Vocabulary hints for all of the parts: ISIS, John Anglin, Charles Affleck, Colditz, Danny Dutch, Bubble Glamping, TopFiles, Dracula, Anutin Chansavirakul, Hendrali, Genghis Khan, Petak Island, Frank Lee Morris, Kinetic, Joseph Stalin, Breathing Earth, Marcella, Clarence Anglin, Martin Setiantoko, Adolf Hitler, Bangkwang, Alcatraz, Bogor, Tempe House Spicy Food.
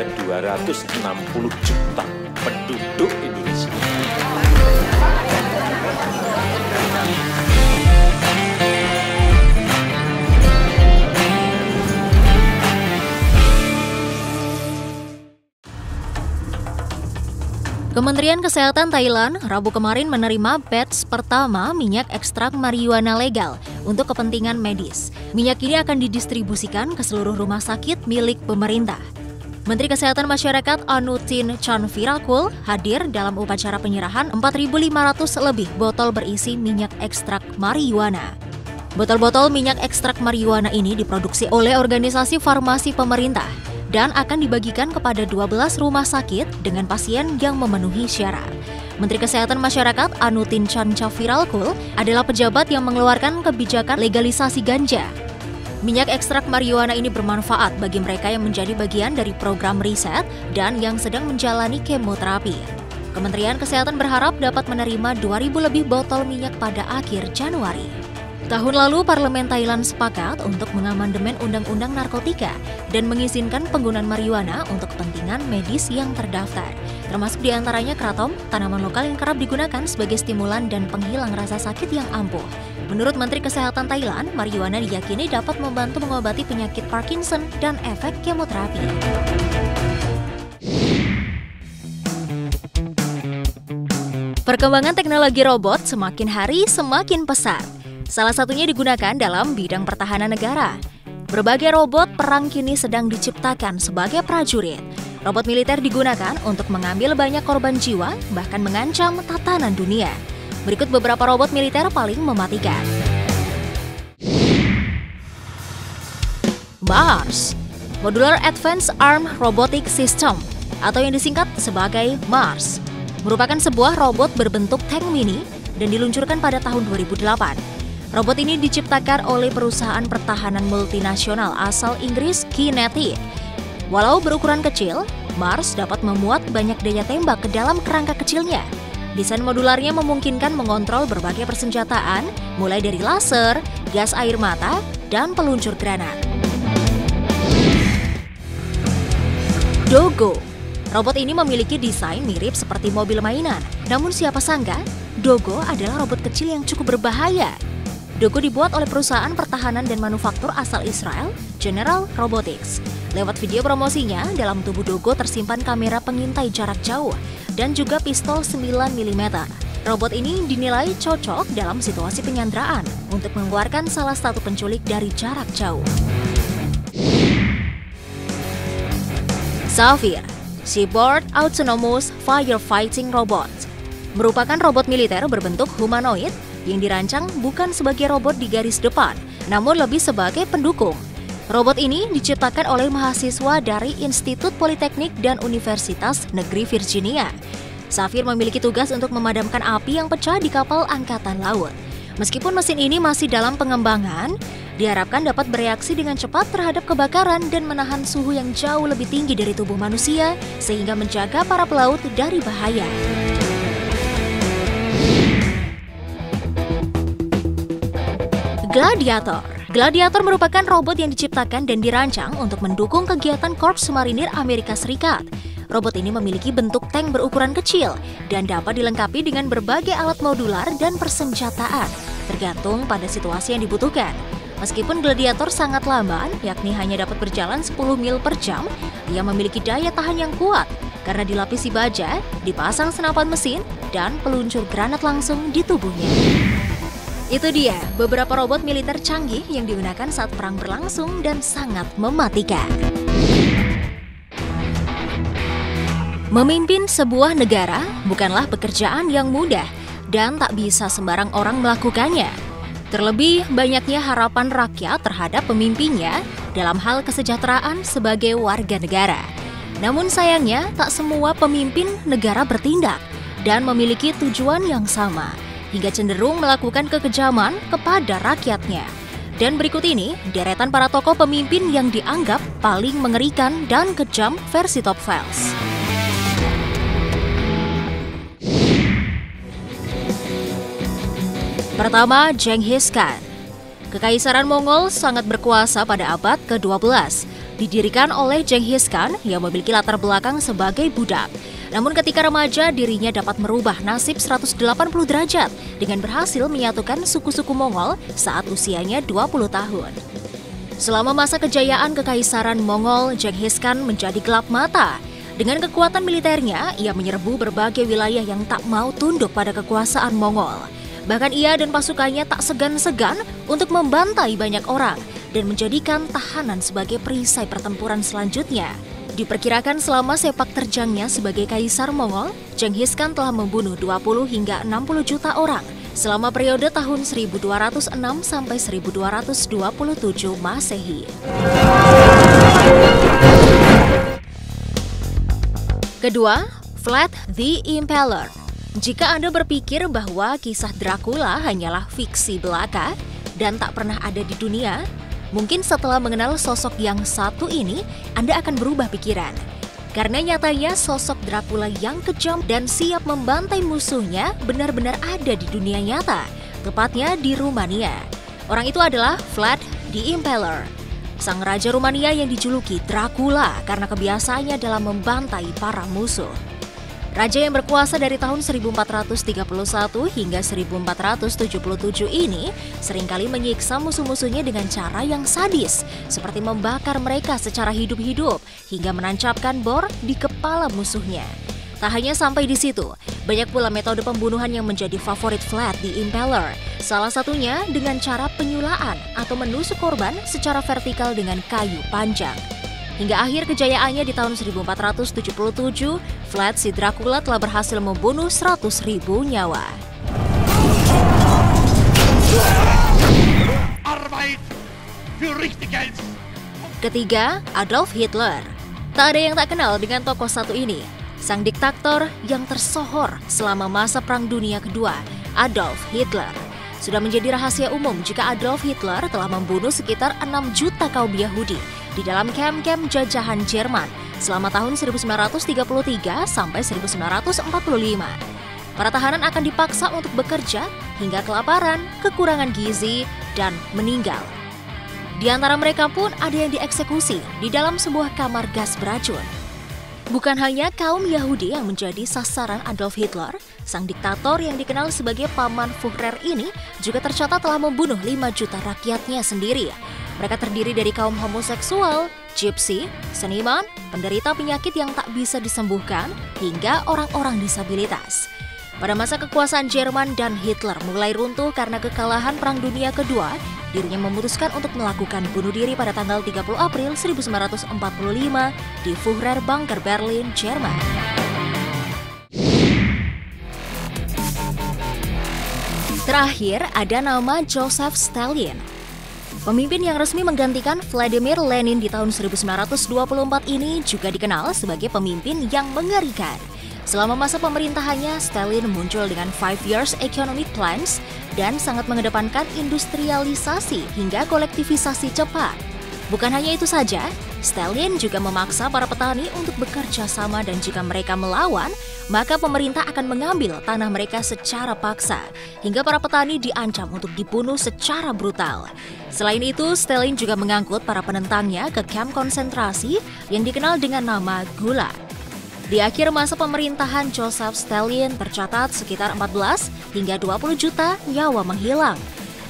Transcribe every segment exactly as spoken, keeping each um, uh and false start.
ada dua ratus enam puluh juta penduduk Indonesia. Kementerian Kesehatan Thailand Rabu kemarin menerima batch pertama minyak ekstrak marijuana legal untuk kepentingan medis. Minyak ini akan didistribusikan ke seluruh rumah sakit milik pemerintah. Menteri Kesehatan Masyarakat Anutin Chansavirakul hadir dalam upacara penyerahan empat ribu lima ratus lebih botol berisi minyak ekstrak marijuana. Botol-botol minyak ekstrak marijuana ini diproduksi oleh organisasi farmasi pemerintah dan akan dibagikan kepada dua belas rumah sakit dengan pasien yang memenuhi syarat. Menteri Kesehatan Masyarakat Anutin Chansavirakul adalah pejabat yang mengeluarkan kebijakan legalisasi ganja. Minyak ekstrak marijuana ini bermanfaat bagi mereka yang menjadi bagian dari program riset dan yang sedang menjalani kemoterapi. Kementerian Kesehatan berharap dapat menerima dua ribu lebih botol minyak pada akhir Januari. Tahun lalu, Parlemen Thailand sepakat untuk mengamandemen Undang-Undang Narkotika dan mengizinkan penggunaan marijuana untuk kepentingan medis yang terdaftar, termasuk diantaranya kratom, tanaman lokal yang kerap digunakan sebagai stimulan dan penghilang rasa sakit yang ampuh. Menurut Menteri Kesehatan Thailand, marijuana diyakini dapat membantu mengobati penyakit Parkinson dan efek kemoterapi. Perkembangan teknologi robot semakin hari semakin pesat. Salah satunya digunakan dalam bidang pertahanan negara. Berbagai robot perang kini sedang diciptakan sebagai prajurit. Robot militer digunakan untuk mengambil banyak korban jiwa, bahkan mengancam tatanan dunia. Berikut beberapa robot militer paling mematikan. MARS, Modular Advanced Arm Robotic System, atau yang disingkat sebagai MARS, merupakan sebuah robot berbentuk tank mini dan diluncurkan pada tahun dua ribu delapan. Robot ini diciptakan oleh perusahaan pertahanan multinasional asal Inggris Kinetic. Walau berukuran kecil, MARS dapat memuat banyak daya tembak ke dalam kerangka kecilnya. Desain modularnya memungkinkan mengontrol berbagai persenjataan, mulai dari laser, gas air mata, dan peluncur granat. Dogo. Robot ini memiliki desain mirip seperti mobil mainan. Namun siapa sangka, Dogo adalah robot kecil yang cukup berbahaya. Dogo dibuat oleh perusahaan pertahanan dan manufaktur asal Israel, General Robotics. Lewat video promosinya, dalam tubuh Dogo tersimpan kamera pengintai jarak jauh dan juga pistol sembilan milimeter. Robot ini dinilai cocok dalam situasi penyanderaan untuk mengeluarkan salah satu penculik dari jarak jauh. Zafir, Seaboard Autonomous Firefighting Robot, merupakan robot militer berbentuk humanoid yang dirancang bukan sebagai robot di garis depan, namun lebih sebagai pendukung. Robot ini diciptakan oleh mahasiswa dari Institut Politeknik dan Universitas Negeri Virginia. Zafir memiliki tugas untuk memadamkan api yang pecah di kapal angkatan laut. Meskipun mesin ini masih dalam pengembangan, diharapkan dapat bereaksi dengan cepat terhadap kebakaran dan menahan suhu yang jauh lebih tinggi dari tubuh manusia, sehingga menjaga para pelaut dari bahaya. Gladiator. Gladiator merupakan robot yang diciptakan dan dirancang untuk mendukung kegiatan Korps Marinir Amerika Serikat. Robot ini memiliki bentuk tank berukuran kecil dan dapat dilengkapi dengan berbagai alat modular dan persenjataan, tergantung pada situasi yang dibutuhkan. Meskipun Gladiator sangat lamban, yakni hanya dapat berjalan sepuluh mil per jam, ia memiliki daya tahan yang kuat karena dilapisi baja, dipasang senapan mesin, dan peluncur granat langsung di tubuhnya. Itu dia, beberapa robot militer canggih yang digunakan saat perang berlangsung dan sangat mematikan. Memimpin sebuah negara bukanlah pekerjaan yang mudah dan tak bisa sembarang orang melakukannya. Terlebih banyaknya harapan rakyat terhadap pemimpinnya dalam hal kesejahteraan sebagai warga negara. Namun sayangnya, tak semua pemimpin negara bertindak dan memiliki tujuan yang sama, hingga cenderung melakukan kekejaman kepada rakyatnya. Dan berikut ini, deretan para tokoh pemimpin yang dianggap paling mengerikan dan kejam versi Top Files. Pertama, Genghis Khan. Kekaisaran Mongol sangat berkuasa pada abad ke dua belas. didirikan oleh Genghis Khan yang memiliki latar belakang sebagai budak. Namun ketika remaja, dirinya dapat merubah nasib seratus delapan puluh derajat dengan berhasil menyatukan suku-suku Mongol saat usianya dua puluh tahun. Selama masa kejayaan kekaisaran Mongol, Genghis Khan menjadi gelap mata. Dengan kekuatan militernya, ia menyerbu berbagai wilayah yang tak mau tunduk pada kekuasaan Mongol. Bahkan ia dan pasukannya tak segan-segan untuk membantai banyak orang dan menjadikan tahanan sebagai perisai pertempuran selanjutnya. Diperkirakan selama sepak terjangnya sebagai kaisar Mongol, Genghis Khan telah membunuh dua puluh hingga enam puluh juta orang selama periode tahun seribu dua ratus enam sampai seribu dua ratus dua puluh tujuh Masehi. Kedua, Vlad the Impaler. Jika Anda berpikir bahwa kisah Dracula hanyalah fiksi belaka dan tak pernah ada di dunia, mungkin setelah mengenal sosok yang satu ini, Anda akan berubah pikiran. Karena nyatanya sosok Dracula yang kejam dan siap membantai musuhnya benar-benar ada di dunia nyata, tepatnya di Rumania. Orang itu adalah Vlad the Impaler, sang raja Rumania yang dijuluki Dracula karena kebiasaannya dalam membantai para musuh. Raja yang berkuasa dari tahun seribu empat ratus tiga puluh satu hingga seribu empat ratus tujuh puluh tujuh ini seringkali menyiksa musuh-musuhnya dengan cara yang sadis, seperti membakar mereka secara hidup-hidup hingga menancapkan bor di kepala musuhnya. Tak hanya sampai di situ, banyak pula metode pembunuhan yang menjadi favorit Vlad the Impaler. Salah satunya dengan cara penyulaan atau menusuk korban secara vertikal dengan kayu panjang. Hingga akhir kejayaannya di tahun seribu empat ratus tujuh puluh tujuh, Vlad si Dracula telah berhasil membunuh seratus ribu nyawa. Ketiga, Adolf Hitler. Tak ada yang tak kenal dengan tokoh satu ini. Sang diktator yang tersohor selama masa Perang Dunia Kedua, Adolf Hitler. Sudah menjadi rahasia umum jika Adolf Hitler telah membunuh sekitar enam juta kaum Yahudi di dalam kem-kem jajahan Jerman selama tahun seribu sembilan ratus tiga puluh tiga sampai seribu sembilan ratus empat puluh lima. Para tahanan akan dipaksa untuk bekerja hingga kelaparan, kekurangan gizi, dan meninggal. Di antara mereka pun ada yang dieksekusi di dalam sebuah kamar gas beracun. Bukan hanya kaum Yahudi yang menjadi sasaran Adolf Hitler, sang diktator yang dikenal sebagai Paman Führer ini juga tercatat telah membunuh lima juta rakyatnya sendiri. Mereka terdiri dari kaum homoseksual, gypsy, seniman, penderita penyakit yang tak bisa disembuhkan, hingga orang-orang disabilitas. Pada masa kekuasaan Jerman dan Hitler mulai runtuh karena kekalahan Perang Dunia Kedua, dirinya memutuskan untuk melakukan bunuh diri pada tanggal tiga puluh April seribu sembilan ratus empat puluh lima di Führer Bunker Berlin, Jerman. Terakhir ada nama Joseph Stalin. Pemimpin yang resmi menggantikan Vladimir Lenin di tahun seribu sembilan ratus dua puluh empat ini juga dikenal sebagai pemimpin yang mengerikan. Selama masa pemerintahannya, Stalin muncul dengan five years economic plans dan sangat mengedepankan industrialisasi hingga kolektivisasi cepat. Bukan hanya itu saja, Stalin juga memaksa para petani untuk bekerja sama dan jika mereka melawan, maka pemerintah akan mengambil tanah mereka secara paksa, hingga para petani diancam untuk dibunuh secara brutal. Selain itu, Stalin juga mengangkut para penentangnya ke kamp konsentrasi yang dikenal dengan nama Gulag. Di akhir masa pemerintahan Joseph Stalin tercatat sekitar empat belas hingga dua puluh juta nyawa menghilang.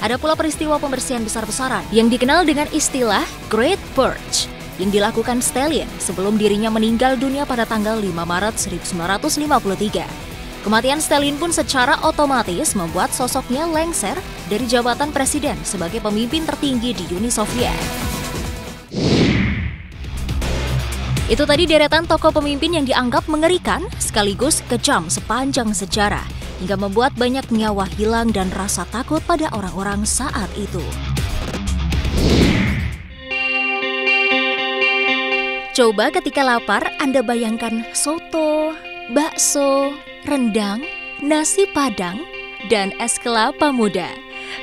Ada pula peristiwa pembersihan besar-besaran yang dikenal dengan istilah Great Purge yang dilakukan Stalin sebelum dirinya meninggal dunia pada tanggal lima Maret seribu sembilan ratus lima puluh tiga. Kematian Stalin pun secara otomatis membuat sosoknya lengser dari jabatan presiden sebagai pemimpin tertinggi di Uni Soviet. Itu tadi deretan tokoh pemimpin yang dianggap mengerikan sekaligus kejam sepanjang sejarah, hingga membuat banyak nyawa hilang dan rasa takut pada orang-orang saat itu. Coba ketika lapar, Anda bayangkan soto, bakso, rendang, nasi padang, dan es kelapa muda.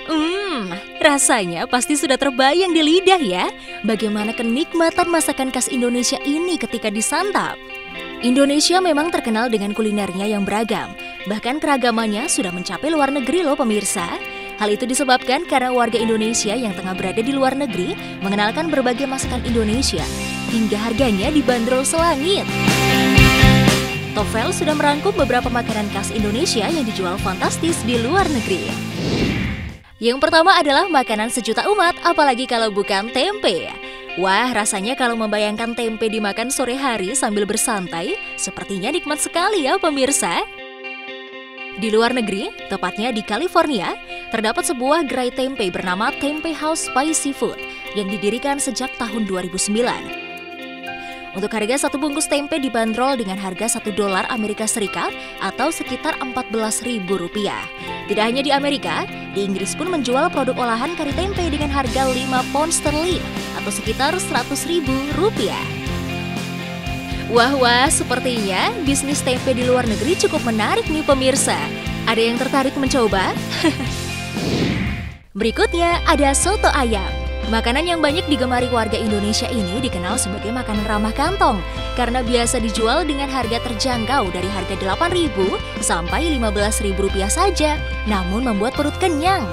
Hmm, rasanya pasti sudah terbayang di lidah ya, bagaimana kenikmatan masakan khas Indonesia ini ketika disantap. Indonesia memang terkenal dengan kulinernya yang beragam, bahkan keragamannya sudah mencapai luar negeri loh pemirsa. Hal itu disebabkan karena warga Indonesia yang tengah berada di luar negeri mengenalkan berbagai masakan Indonesia. hingga harganya dibanderol selangit. Tovel sudah merangkum beberapa makanan khas Indonesia yang dijual fantastis di luar negeri. Yang pertama adalah makanan sejuta umat, apalagi kalau bukan tempe. Wah, rasanya kalau membayangkan tempe dimakan sore hari sambil bersantai, sepertinya nikmat sekali ya pemirsa. Di luar negeri, tepatnya di California, terdapat sebuah gerai tempe bernama Tempe House Spicy Food yang didirikan sejak tahun dua ribu sembilan. Untuk harga satu bungkus tempe dibanderol dengan harga satu dolar Amerika Serikat atau sekitar empat belas ribu rupiah. Tidak hanya di Amerika, di Inggris pun menjual produk olahan kari tempe dengan harga lima pound sterling atau sekitar seratus ribu rupiah. Wah wah, sepertinya bisnis tempe di luar negeri cukup menarik nih pemirsa. Ada yang tertarik mencoba? Berikutnya ada soto ayam. Makanan yang banyak digemari warga Indonesia ini dikenal sebagai makanan ramah kantong karena biasa dijual dengan harga terjangkau dari harga delapan ribu rupiah sampai lima belas ribu rupiah saja, namun membuat perut kenyang.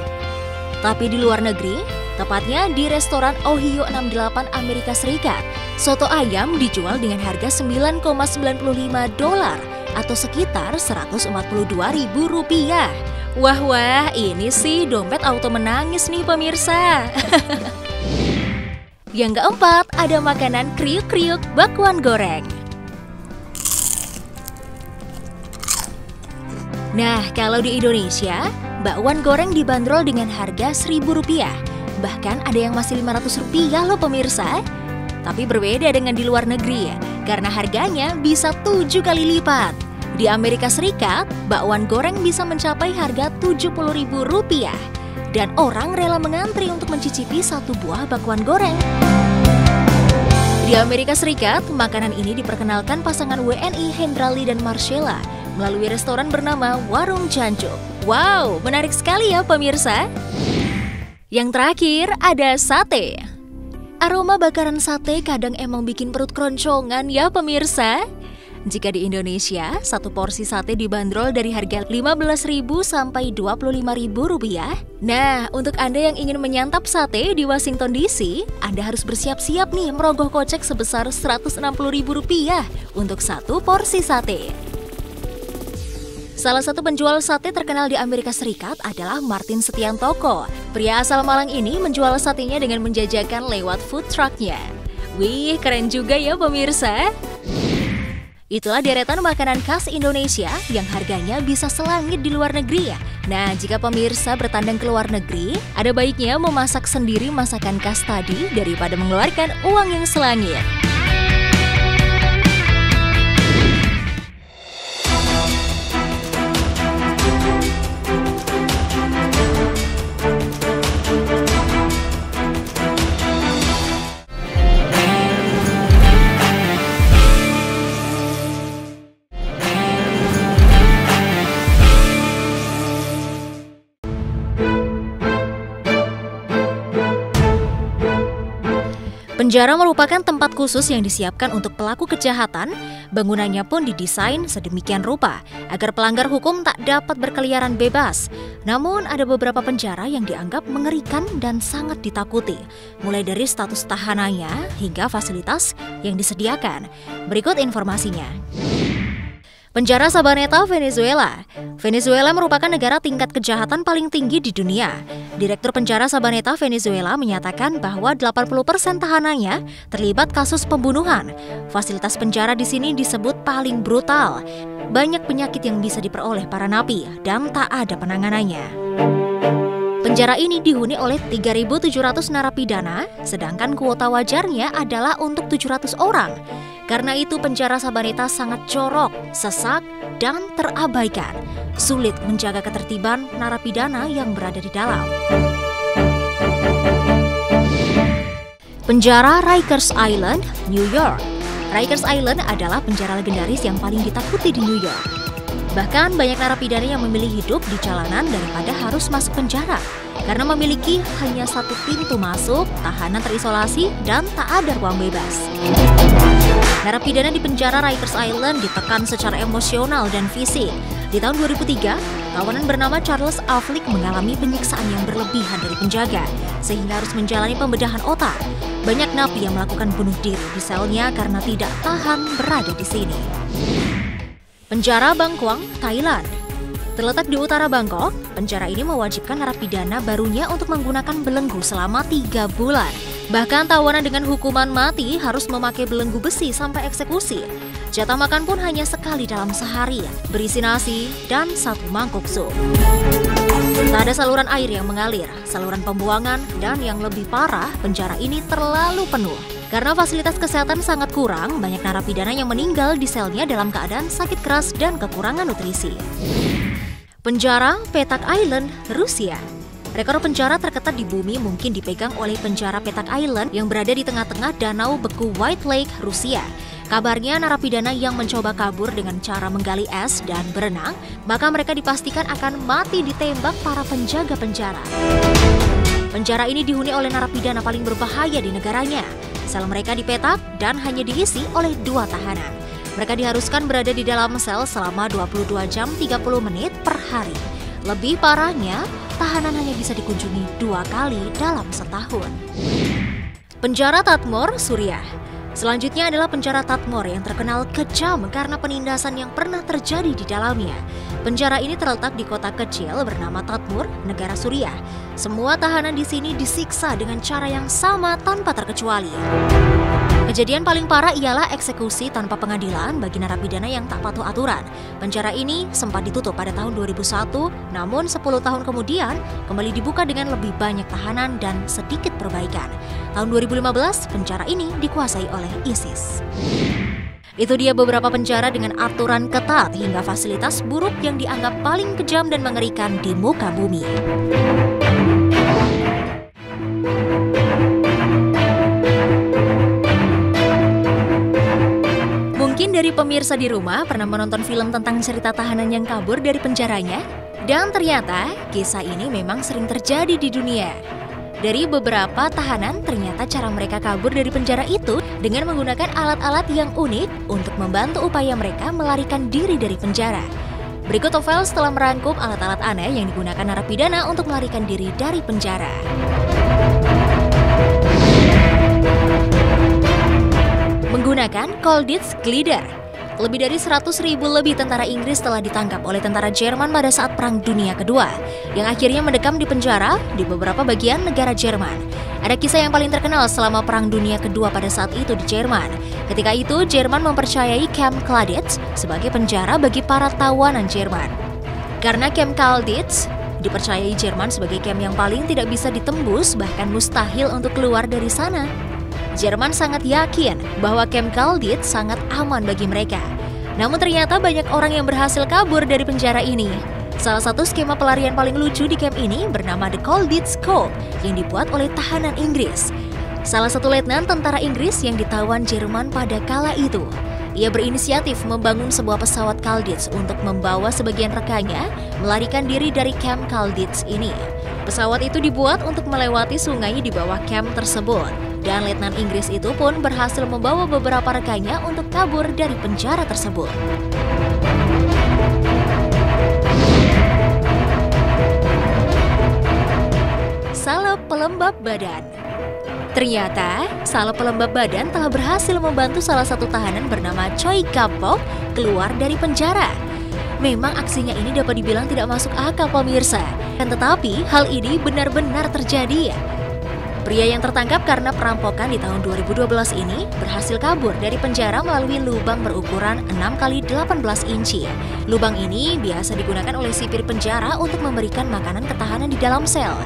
Tapi di luar negeri, tepatnya di restoran Ohio enam puluh delapan Amerika Serikat, soto ayam dijual dengan harga sembilan koma sembilan lima dolar atau sekitar seratus empat puluh dua ribu rupiah. Wah wah, ini sih dompet auto menangis nih pemirsa. Yang keempat, ada makanan kriuk-kriuk bakwan goreng. Nah, kalau di Indonesia, bakwan goreng dibanderol dengan harga seribu rupiah. Bahkan ada yang masih lima ratus rupiah loh pemirsa. Tapi berbeda dengan di luar negeri, karena harganya bisa tujuh kali lipat. Di Amerika Serikat, bakwan goreng bisa mencapai harga tujuh puluh ribu rupiah. Dan orang rela mengantri untuk mencicipi satu buah bakwan goreng. Di Amerika Serikat, makanan ini diperkenalkan pasangan W N I Hendrali dan Marcella melalui restoran bernama Warung Jancuk. Wow, menarik sekali ya pemirsa. Yang terakhir ada sate. Aroma bakaran sate kadang emang bikin perut keroncongan ya pemirsa. Jika di Indonesia, satu porsi sate dibanderol dari harga lima belas ribu rupiah sampai dua puluh lima ribu rupiah. Nah, untuk Anda yang ingin menyantap sate di Washington D C, Anda harus bersiap-siap nih merogoh kocek sebesar seratus enam puluh ribu rupiah untuk satu porsi sate. Salah satu penjual sate terkenal di Amerika Serikat adalah Martin Setiantoko. Pria asal Malang ini menjual satenya dengan menjajakan lewat food truck-nya. Wih, keren juga ya pemirsa. Itulah deretan makanan khas Indonesia yang harganya bisa selangit di luar negeri ya. Nah, jika pemirsa bertandang ke luar negeri, ada baiknya memasak sendiri masakan khas tadi daripada mengeluarkan uang yang selangit. Penjara merupakan tempat khusus yang disiapkan untuk pelaku kejahatan. Bangunannya pun didesain sedemikian rupa agar pelanggar hukum tak dapat berkeliaran bebas. Namun ada beberapa penjara yang dianggap mengerikan dan sangat ditakuti, mulai dari status tahanannya hingga fasilitas yang disediakan. Berikut informasinya. Penjara Sabaneta, Venezuela. Venezuela merupakan negara tingkat kejahatan paling tinggi di dunia. Direktur Penjara Sabaneta, Venezuela menyatakan bahwa delapan puluh persen tahanannya terlibat kasus pembunuhan. Fasilitas penjara di sini disebut paling brutal. Banyak penyakit yang bisa diperoleh para napi dan tak ada penanganannya. Penjara ini dihuni oleh tiga ribu tujuh ratus narapidana, sedangkan kuota wajarnya adalah untuk tujuh ratus orang. Karena itu penjara Sabaneta sangat jorok, sesak, dan terabaikan. Sulit menjaga ketertiban narapidana yang berada di dalam. Penjara Rikers Island, New York. Rikers Island adalah penjara legendaris yang paling ditakuti di New York. Bahkan banyak narapidana yang memilih hidup di jalanan daripada harus masuk penjara. Karena memiliki hanya satu pintu masuk, tahanan terisolasi, dan tak ada ruang bebas. Narapidana di penjara Rikers Island ditekan secara emosional dan fisik. Di tahun dua ribu tiga, tawanan bernama Charles Affleck mengalami penyiksaan yang berlebihan dari penjaga, sehingga harus menjalani pembedahan otak. Banyak napi yang melakukan bunuh diri di selnya karena tidak tahan berada di sini. Penjara Bangkwang, Thailand. Terletak di utara Bangkok, penjara ini mewajibkan narapidana barunya untuk menggunakan belenggu selama tiga bulan. Bahkan tawanan dengan hukuman mati harus memakai belenggu besi sampai eksekusi. Jatah makan pun hanya sekali dalam sehari, berisi nasi dan satu mangkuk sup. Tak ada saluran air yang mengalir, saluran pembuangan, dan yang lebih parah, penjara ini terlalu penuh. Karena fasilitas kesehatan sangat kurang, banyak narapidana yang meninggal di selnya dalam keadaan sakit keras dan kekurangan nutrisi. Penjara Petak Island, Rusia. Rekor penjara terketat di bumi mungkin dipegang oleh penjara Petak Island yang berada di tengah-tengah danau beku White Lake, Rusia. Kabarnya narapidana yang mencoba kabur dengan cara menggali es dan berenang, maka mereka dipastikan akan mati ditembak para penjaga penjara. Penjara ini dihuni oleh narapidana paling berbahaya di negaranya. Sel mereka dipetak dan hanya diisi oleh dua tahanan. Mereka diharuskan berada di dalam sel selama dua puluh dua jam tiga puluh menit per hari. Lebih parahnya, tahanan hanya bisa dikunjungi dua kali dalam setahun. Penjara Tadmur, Suriah. Selanjutnya adalah penjara Tadmur yang terkenal kejam karena penindasan yang pernah terjadi di dalamnya. Penjara ini terletak di kota kecil bernama Tadmur, negara Suriah. Semua tahanan di sini disiksa dengan cara yang sama tanpa terkecuali. Kejadian paling parah ialah eksekusi tanpa pengadilan bagi narapidana yang tak patuh aturan. Penjara ini sempat ditutup pada tahun dua ribu satu, namun sepuluh tahun kemudian kembali dibuka dengan lebih banyak tahanan dan sedikit perbaikan. Tahun dua ribu lima belas, penjara ini dikuasai oleh ISIS. Itu dia beberapa penjara dengan aturan ketat hingga fasilitas buruk yang dianggap paling kejam dan mengerikan di muka bumi. Mungkin dari pemirsa di rumah pernah menonton film tentang cerita tahanan yang kabur dari penjaranya? Dan ternyata kisah ini memang sering terjadi di dunia. Dari beberapa tahanan, ternyata cara mereka kabur dari penjara itu dengan menggunakan alat-alat yang unik untuk membantu upaya mereka melarikan diri dari penjara. Berikut novel setelah merangkum alat-alat aneh yang digunakan narapidana untuk melarikan diri dari penjara. Menggunakan Colditz glider. Lebih dari seratus ribu lebih tentara Inggris telah ditangkap oleh tentara Jerman pada saat Perang Dunia Kedua, yang akhirnya mendekam di penjara di beberapa bagian negara Jerman. Ada kisah yang paling terkenal selama Perang Dunia Kedua pada saat itu di Jerman. Ketika itu, Jerman mempercayai Camp Colditz sebagai penjara bagi para tawanan Jerman. Karena Camp Colditz dipercayai Jerman sebagai camp yang paling tidak bisa ditembus, bahkan mustahil untuk keluar dari sana, Jerman sangat yakin bahwa Camp Colditz sangat aman bagi mereka. Namun ternyata banyak orang yang berhasil kabur dari penjara ini. Salah satu skema pelarian paling lucu di camp ini bernama The Colditz Code yang dibuat oleh tahanan Inggris. Salah satu letnan tentara Inggris yang ditawan Jerman pada kala itu. Ia berinisiatif membangun sebuah pesawat Colditz untuk membawa sebagian rekannya melarikan diri dari Camp Colditz ini. Pesawat itu dibuat untuk melewati sungai di bawah camp tersebut. Dan letnan Inggris itu pun berhasil membawa beberapa rekannya untuk kabur dari penjara tersebut. Salep pelembab badan. Ternyata, salep pelembab badan telah berhasil membantu salah satu tahanan bernama Choi Gap-bok keluar dari penjara. Memang aksinya ini dapat dibilang tidak masuk akal pemirsa, dan tetapi hal ini benar-benar terjadi. Pria yang tertangkap karena perampokan di tahun dua ribu dua belas ini berhasil kabur dari penjara melalui lubang berukuran enam kali delapan belas inci. Lubang ini biasa digunakan oleh sipir penjara untuk memberikan makanan ketahanan di dalam sel.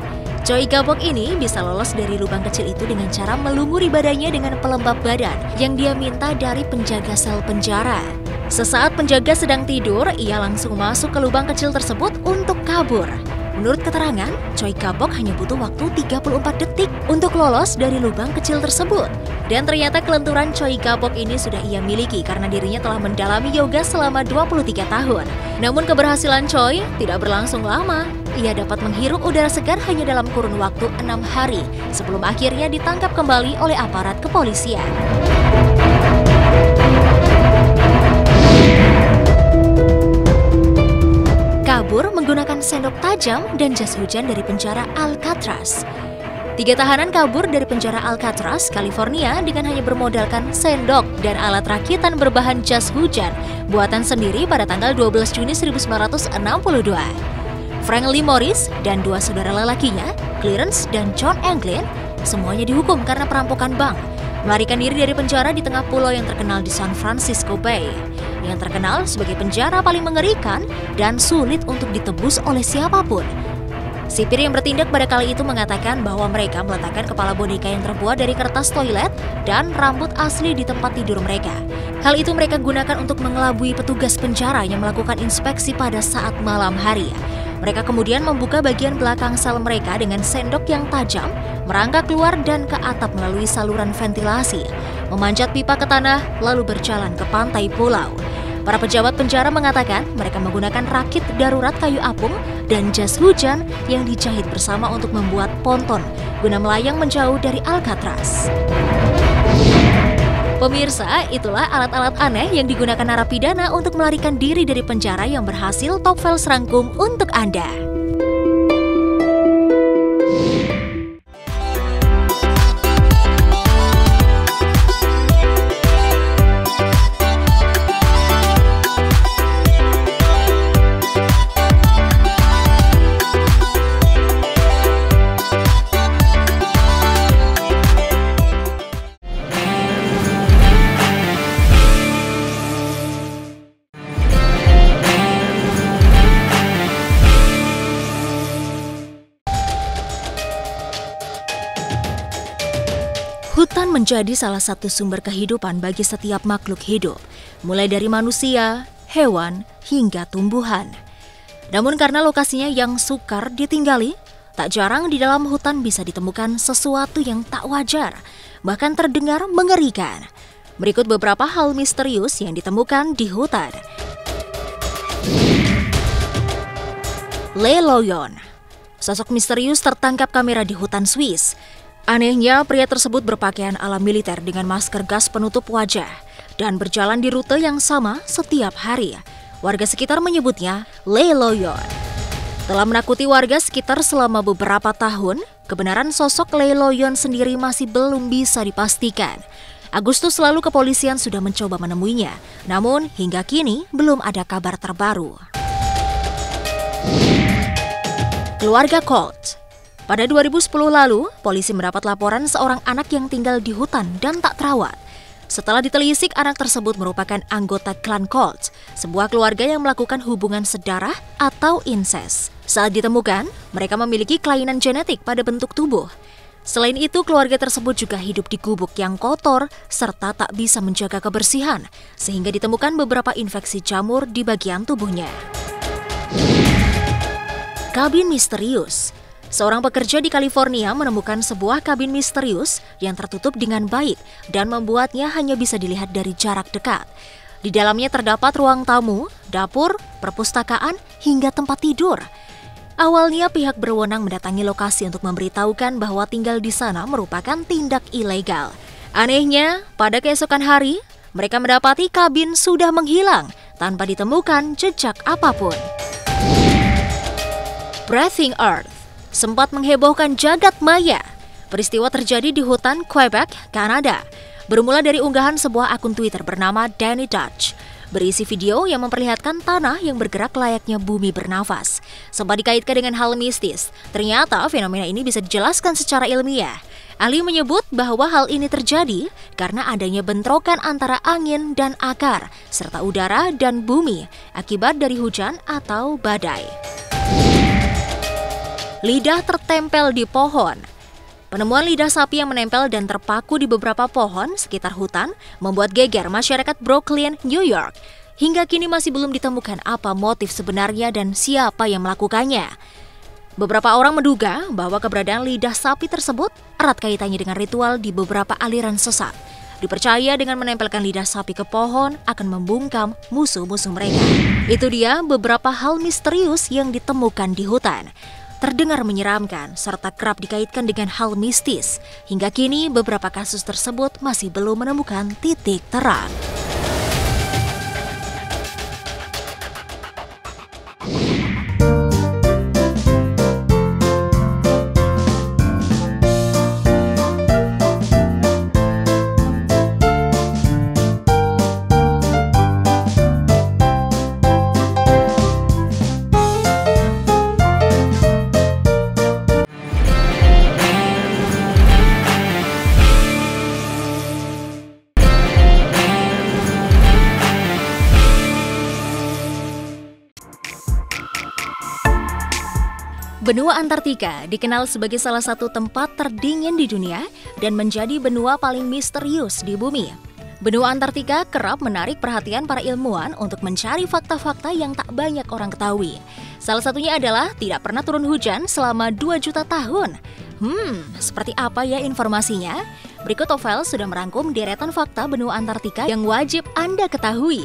Choi Gap-bok ini bisa lolos dari lubang kecil itu dengan cara melumuri badannya dengan pelembab badan yang dia minta dari penjaga sel penjara. Sesaat penjaga sedang tidur, ia langsung masuk ke lubang kecil tersebut untuk kabur. Menurut keterangan, Choi Gap-bok hanya butuh waktu tiga puluh empat detik untuk lolos dari lubang kecil tersebut. Dan ternyata kelenturan Choi Gap-bok ini sudah ia miliki karena dirinya telah mendalami yoga selama dua puluh tiga tahun. Namun keberhasilan Choi tidak berlangsung lama. Ia dapat menghirup udara segar hanya dalam kurun waktu enam hari sebelum akhirnya ditangkap kembali oleh aparat kepolisian. kabur menggunakan sendok tajam dan jas hujan dari penjara Alcatraz. Tiga tahanan kabur dari penjara Alcatraz, California dengan hanya bermodalkan sendok dan alat rakitan berbahan jas hujan buatan sendiri pada tanggal dua belas Juni seribu sembilan ratus enam puluh dua. Frank Lee Morris dan dua saudara lelakinya, Clarence dan John Anglin, semuanya dihukum karena perampokan bank, melarikan diri dari penjara di tengah pulau yang terkenal di San Francisco Bay, yang terkenal sebagai penjara paling mengerikan dan sulit untuk ditebus oleh siapapun. Sipir yang bertindak pada kali itu mengatakan bahwa mereka meletakkan kepala boneka yang terbuat dari kertas toilet dan rambut asli di tempat tidur mereka. Hal itu mereka gunakan untuk mengelabui petugas penjara yang melakukan inspeksi pada saat malam hari. Mereka kemudian membuka bagian belakang sel mereka dengan sendok yang tajam, merangkak keluar dan ke atap melalui saluran ventilasi, memanjat pipa ke tanah, lalu berjalan ke pantai pulau. Para pejabat penjara mengatakan mereka menggunakan rakit darurat kayu apung dan jas hujan yang dijahit bersama untuk membuat ponton guna melayang menjauh dari Alcatraz. Pemirsa, itulah alat-alat aneh yang digunakan narapidana untuk melarikan diri dari penjara yang berhasil Top Files rangkum untuk Anda. Hutan menjadi salah satu sumber kehidupan bagi setiap makhluk hidup, mulai dari manusia, hewan, hingga tumbuhan. Namun karena lokasinya yang sukar ditinggali, tak jarang di dalam hutan bisa ditemukan sesuatu yang tak wajar, bahkan terdengar mengerikan. Berikut beberapa hal misterius yang ditemukan di hutan. Le Loyon, sosok misterius tertangkap kamera di hutan Swiss. Anehnya, pria tersebut berpakaian ala militer dengan masker gas penutup wajah dan berjalan di rute yang sama setiap hari. Warga sekitar menyebutnya Le Loyon. Telah menakuti warga sekitar selama beberapa tahun, kebenaran sosok Le Loyon sendiri masih belum bisa dipastikan. Agustus lalu kepolisian sudah mencoba menemuinya, namun hingga kini belum ada kabar terbaru. Keluarga Colt. Pada dua ribu sepuluh lalu, polisi mendapat laporan seorang anak yang tinggal di hutan dan tak terawat. Setelah ditelisik, anak tersebut merupakan anggota klan Colt, sebuah keluarga yang melakukan hubungan sedarah atau incest. Saat ditemukan, mereka memiliki kelainan genetik pada bentuk tubuh. Selain itu, keluarga tersebut juga hidup di gubuk yang kotor serta tak bisa menjaga kebersihan, sehingga ditemukan beberapa infeksi jamur di bagian tubuhnya. Kabin misterius. Seorang pekerja di California menemukan sebuah kabin misterius yang tertutup dengan baik dan membuatnya hanya bisa dilihat dari jarak dekat. Di dalamnya terdapat ruang tamu, dapur, perpustakaan, hingga tempat tidur. Awalnya pihak berwenang mendatangi lokasi untuk memberitahukan bahwa tinggal di sana merupakan tindak ilegal. Anehnya, pada keesokan hari, mereka mendapati kabin sudah menghilang tanpa ditemukan jejak apapun. Breathing Earth sempat menghebohkan jagat maya. Peristiwa terjadi di hutan Quebec, Kanada. Bermula dari unggahan sebuah akun Twitter bernama Danny Dutch, berisi video yang memperlihatkan tanah yang bergerak layaknya bumi bernafas. Sempat dikaitkan dengan hal mistis. Ternyata fenomena ini bisa dijelaskan secara ilmiah. Ahli menyebut bahwa hal ini terjadi karena adanya bentrokan antara angin dan akar, serta udara dan bumi akibat dari hujan atau badai. Lidah tertempel di pohon. Penemuan lidah sapi yang menempel dan terpaku di beberapa pohon sekitar hutan membuat geger masyarakat Brooklyn, New York. Hingga kini masih belum ditemukan apa motif sebenarnya dan siapa yang melakukannya. Beberapa orang menduga bahwa keberadaan lidah sapi tersebut erat kaitannya dengan ritual di beberapa aliran sesat. Dipercaya dengan menempelkan lidah sapi ke pohon akan membungkam musuh-musuh mereka. Itu dia beberapa hal misterius yang ditemukan di hutan. Terdengar menyeramkan, serta kerap dikaitkan dengan hal mistis. Hingga kini, beberapa kasus tersebut masih belum menemukan titik terang. Benua Antartika dikenal sebagai salah satu tempat terdingin di dunia dan menjadi benua paling misterius di bumi. Benua Antartika kerap menarik perhatian para ilmuwan untuk mencari fakta-fakta yang tak banyak orang ketahui. Salah satunya adalah tidak pernah turun hujan selama dua juta tahun. Hmm, seperti apa ya informasinya? Berikut Ovel sudah merangkum deretan fakta benua Antartika yang wajib Anda ketahui.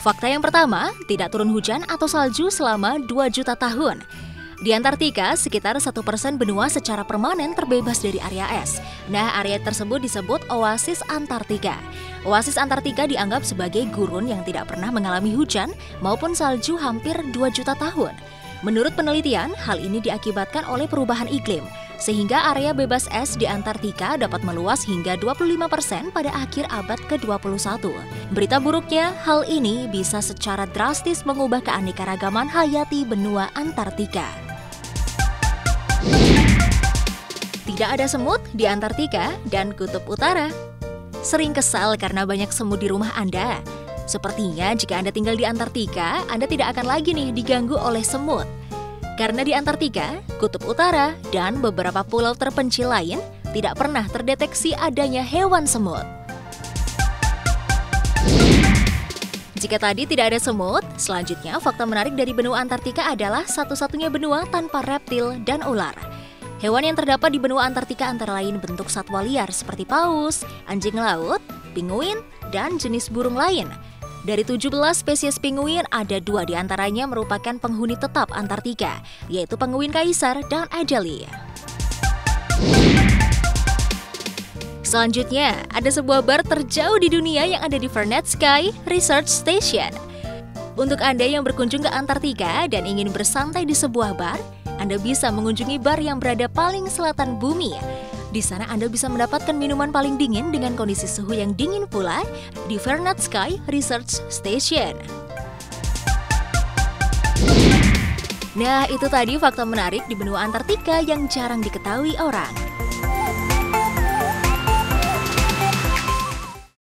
Fakta yang pertama, tidak turun hujan atau salju selama dua juta tahun. Di Antartika, sekitar satu persen benua secara permanen terbebas dari area es. Nah, area tersebut disebut Oasis Antartika. Oasis Antartika dianggap sebagai gurun yang tidak pernah mengalami hujan maupun salju hampir dua juta tahun. Menurut penelitian, hal ini diakibatkan oleh perubahan iklim, sehingga area bebas es di Antartika dapat meluas hingga dua puluh lima persen pada akhir abad ke dua puluh satu. Berita buruknya, hal ini bisa secara drastis mengubah keanekaragaman hayati benua Antartika. Tidak ada semut di Antartika dan Kutub Utara. Sering kesal karena banyak semut di rumah Anda? Sepertinya jika Anda tinggal di Antartika, Anda tidak akan lagi nih diganggu oleh semut. Karena di Antartika, Kutub Utara, dan beberapa pulau terpencil lain tidak pernah terdeteksi adanya hewan semut. Jika tadi tidak ada semut, selanjutnya fakta menarik dari benua Antartika adalah satu-satunya benua tanpa reptil dan ular. Hewan yang terdapat di benua Antartika antara lain bentuk satwa liar seperti paus, anjing laut, pinguin, dan jenis burung lain. Dari tujuh belas spesies penguin, ada dua diantaranya merupakan penghuni tetap Antartika, yaitu penguin kaisar dan Adelie. Selanjutnya, ada sebuah bar terjauh di dunia yang ada di Vernadsky Research Station. Untuk Anda yang berkunjung ke Antartika dan ingin bersantai di sebuah bar, Anda bisa mengunjungi bar yang berada paling selatan bumi. Di sana Anda bisa mendapatkan minuman paling dingin dengan kondisi suhu yang dingin pula di Vernadsky Research Station. Nah, itu tadi fakta menarik di benua Antartika yang jarang diketahui orang.